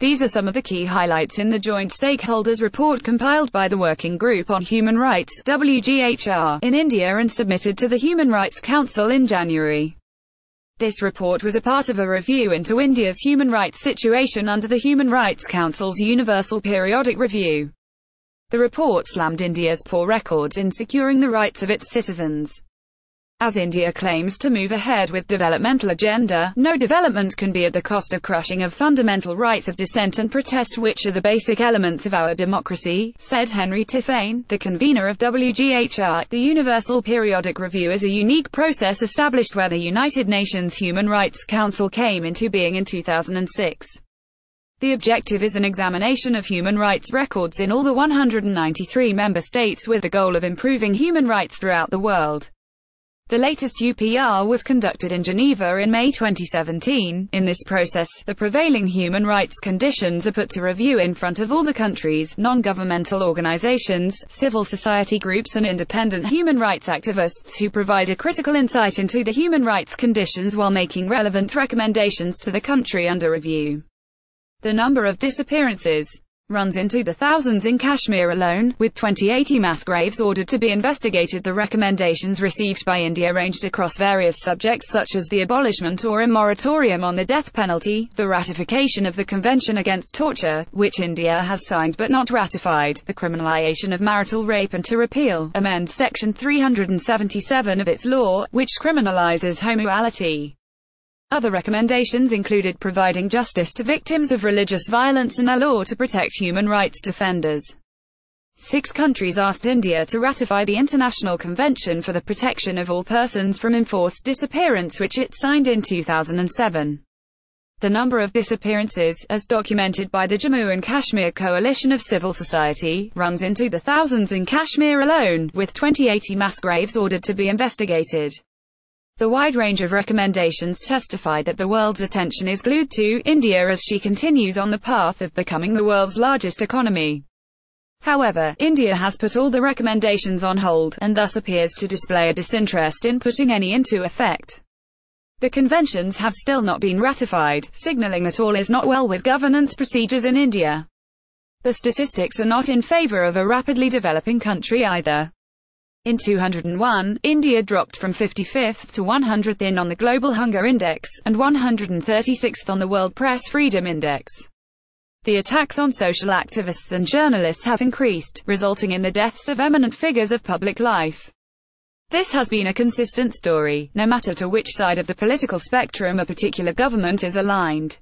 These are some of the key highlights in the Joint Stakeholders Report compiled by the Working Group on Human Rights (WGHR) in India and submitted to the Human Rights Council in January. This report was a part of a review into India's human rights situation under the Human Rights Council's Universal Periodic Review. The report slammed India's poor records in securing the rights of its citizens. As India claims to move ahead with developmental agenda, no development can be at the cost of crushing of fundamental rights of dissent and protest, which are the basic elements of our democracy, said Henri Tiphagne, the convener of WGHR. The Universal Periodic Review is a unique process established where the United Nations Human Rights Council came into being in 2006. The objective is an examination of human rights records in all the 193 member states with the goal of improving human rights throughout the world. The latest UPR was conducted in Geneva in May 2017. In this process, the prevailing human rights conditions are put to review in front of all the countries, non-governmental organizations, civil society groups and independent human rights activists who provide a critical insight into the human rights conditions while making relevant recommendations to the country under review. The number of disappearances runs into the thousands in Kashmir alone, with 2080 mass graves ordered to be investigated. The recommendations received by India ranged across various subjects such as the abolishment or a moratorium on the death penalty, the ratification of the Convention Against Torture, which India has signed but not ratified, the criminalization of marital rape and to repeal, amend Section 377 of its law, which criminalizes homosexuality. Other recommendations included providing justice to victims of religious violence and a law to protect human rights defenders. 6 countries asked India to ratify the International Convention for the Protection of All Persons from Enforced Disappearance, which it signed in 2007. The number of disappearances, as documented by the Jammu and Kashmir Coalition of Civil Society, runs into the thousands in Kashmir alone, with 2080 mass graves ordered to be investigated. The wide range of recommendations testify that the world's attention is glued to India as she continues on the path of becoming the world's largest economy. However, India has put all the recommendations on hold, and thus appears to display a disinterest in putting any into effect. The conventions have still not been ratified, signalling that all is not well with governance procedures in India. The statistics are not in favour of a rapidly developing country either. In 2001, India dropped from 55th to 100th on the Global Hunger Index, and 136th on the World Press Freedom Index. The attacks on social activists and journalists have increased, resulting in the deaths of eminent figures of public life. This has been a consistent story, no matter to which side of the political spectrum a particular government is aligned.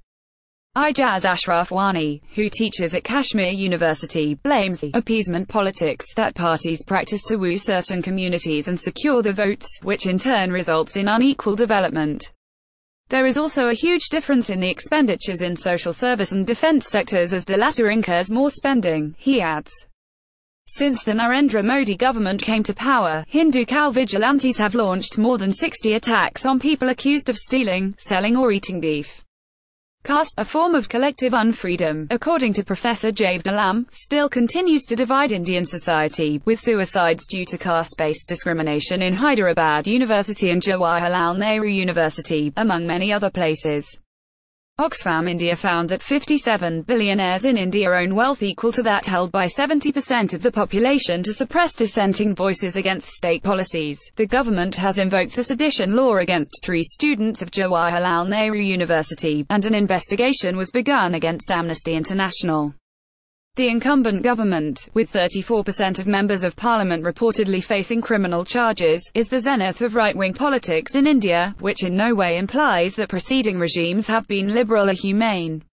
Ijaz Ashraf Wani, who teaches at Kashmir University, blames the appeasement politics that parties practice to woo certain communities and secure the votes, which in turn results in unequal development. There is also a huge difference in the expenditures in social service and defense sectors, as the latter incurs more spending, he adds. Since the Narendra Modi government came to power, Hindu cow vigilantes have launched more than 60 attacks on people accused of stealing, selling or eating beef. Caste, a form of collective unfreedom, according to Professor Javed Alam, still continues to divide Indian society, with suicides due to caste-based discrimination in Hyderabad University and Jawaharlal Nehru University, among many other places. Oxfam India found that 57 billionaires in India own wealth equal to that held by 70% of the population to suppress dissenting voices against state policies. The government has invoked a sedition law against 3 students of Jawaharlal Nehru University, and an investigation was begun against Amnesty International. The incumbent government, with 34% of members of parliament reportedly facing criminal charges, is the zenith of right-wing politics in India, which in no way implies that preceding regimes have been liberal or humane.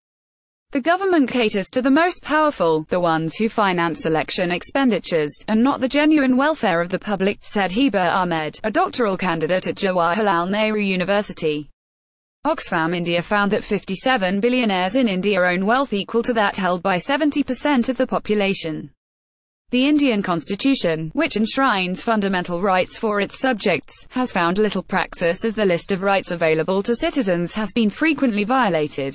The government caters to the most powerful, the ones who finance election expenditures, and not the genuine welfare of the public, said Heba Ahmed, a doctoral candidate at Jawaharlal Nehru University. Oxfam India found that 57 billionaires in India own wealth equal to that held by 70% of the population. The Indian constitution, which enshrines fundamental rights for its subjects, has found little praxis as the list of rights available to citizens has been frequently violated.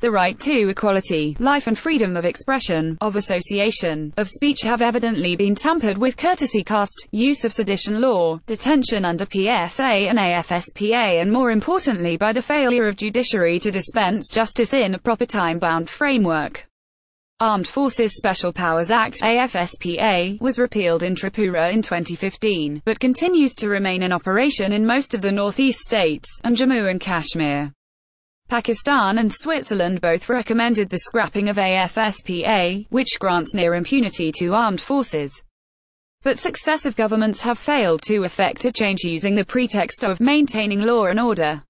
The right to equality, life and freedom of expression, of association, of speech have evidently been tampered with. Courtesy cast, use of sedition law, detention under PSA and AFSPA, and more importantly by the failure of judiciary to dispense justice in a proper time-bound framework. Armed Forces Special Powers Act, AFSPA, was repealed in Tripura in 2015, but continues to remain in operation in most of the northeast states, and Jammu and Kashmir. Pakistan and Switzerland both recommended the scrapping of AFSPA, which grants near impunity to armed forces. But successive governments have failed to effect a change using the pretext of maintaining law and order.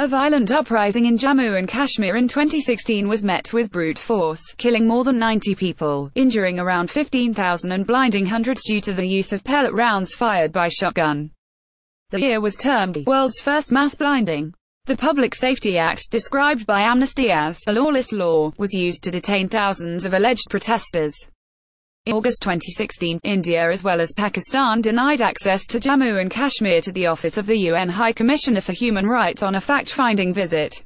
A violent uprising in Jammu and Kashmir in 2016 was met with brute force, killing more than 90 people, injuring around 15,000 and blinding hundreds due to the use of pellet rounds fired by shotgun. The year was termed the world's first mass blinding. The Public Safety Act, described by Amnesty as a lawless law, was used to detain thousands of alleged protesters. In August 2016, India as well as Pakistan denied access to Jammu and Kashmir to the office of the UN High Commissioner for Human Rights on a fact-finding visit.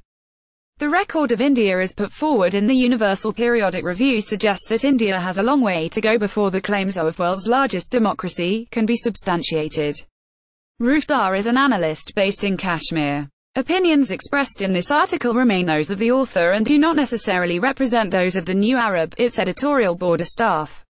The record of India as put forward in the Universal Periodic Review suggests that India has a long way to go before the claims of world's largest democracy can be substantiated. Rufdar is an analyst based in Kashmir. Opinions expressed in this article remain those of the author and do not necessarily represent those of the New Arab, its editorial board or staff.